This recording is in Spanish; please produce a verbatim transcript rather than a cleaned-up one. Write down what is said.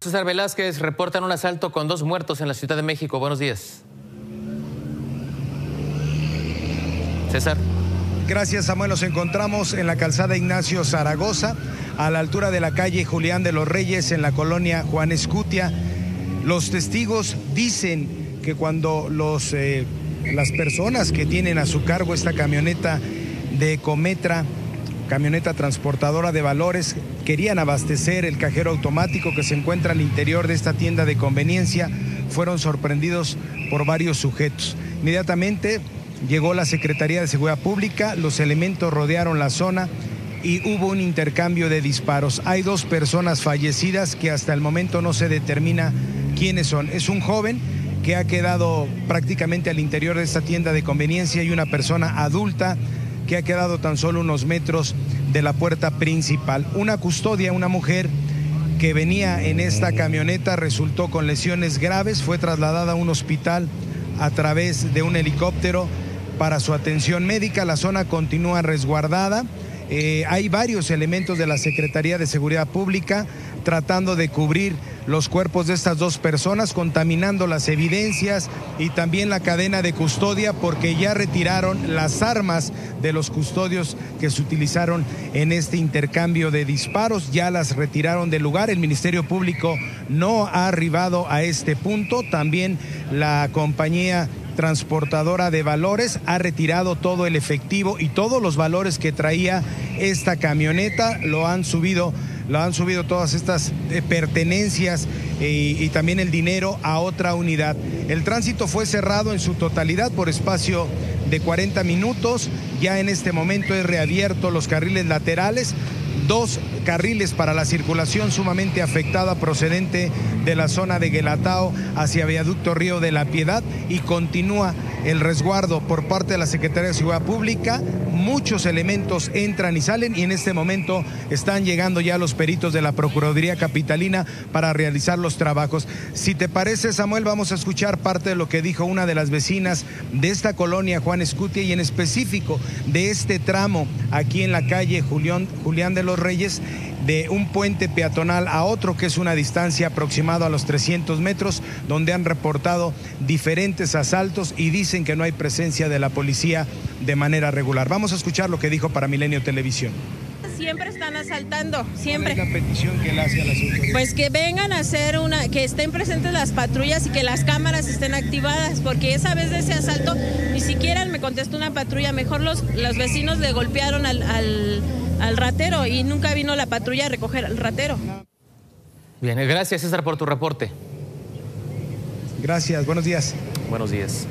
César Velázquez, reportan un asalto con dos muertos en la Ciudad de México. Buenos días. César. Gracias, Samuel. Nos encontramos en la calzada Ignacio Zaragoza, a la altura de la calle Julián de los Reyes, en la colonia Juan Escutia. Los testigos dicen que cuando los, eh, las personas que tienen a su cargo esta camioneta de Cometra, camioneta transportadora de valores, querían abastecer el cajero automático que se encuentra al interior de esta tienda de conveniencia, fueron sorprendidos por varios sujetos. Inmediatamente llegó la Secretaría de Seguridad Pública, los elementos rodearon la zona y hubo un intercambio de disparos. Hay dos personas fallecidas que hasta el momento no se determina quiénes son. Es un joven que ha quedado prácticamente al interior de esta tienda de conveniencia y una persona adulta que ha quedado tan solo unos metros de la puerta principal. Una custodia, una mujer que venía en esta camioneta, resultó con lesiones graves, fue trasladada a un hospital a través de un helicóptero para su atención médica. La zona continúa resguardada. Eh, hay varios elementos de la Secretaría de Seguridad Pública tratando de cubrir los cuerpos de estas dos personas, contaminando las evidencias y también la cadena de custodia, porque ya retiraron las armas de los custodios que se utilizaron en este intercambio de disparos, ya las retiraron del lugar. El Ministerio Público no ha arribado a este punto, también la compañía transportadora de valores ha retirado todo el efectivo y todos los valores que traía esta camioneta, lo han subido lo han subido todas estas eh, pertenencias eh, y también el dinero a otra unidad. El tránsito fue cerrado en su totalidad por espacio de cuarenta minutos, ya en este momento es reabierto los carriles laterales, dos carriles para la circulación sumamente afectada procedente de la zona de Guelatao hacia Viaducto Río de la Piedad, y continúa el resguardo por parte de la Secretaría de Seguridad Pública. Muchos elementos entran y salen y en este momento están llegando ya los peritos de la Procuraduría Capitalina para realizar los trabajos. Si te parece, Samuel, vamos a escuchar parte de lo que dijo una de las vecinas de esta colonia Juan Escutia y en específico de este tramo aquí en la calle Julián, Julián de los Reyes, de un puente peatonal a otro, que es una distancia aproximada a los trescientos metros, donde han reportado diferentes asaltos y dicen que no hay presencia de la policía de manera regular. Vamos a escuchar lo que dijo para Milenio Televisión. Siempre están asaltando, siempre. ¿Cuál es la petición que le hace a las autoridades? Pues que vengan a hacer una, que estén presentes las patrullas y que las cámaras estén activadas, porque esa vez de ese asalto ni siquiera me contestó una patrulla, mejor los, los vecinos le golpearon al... al... al ratero y nunca vino la patrulla a recoger al ratero. Bien, gracias, César, por tu reporte. Gracias, buenos días. Buenos días.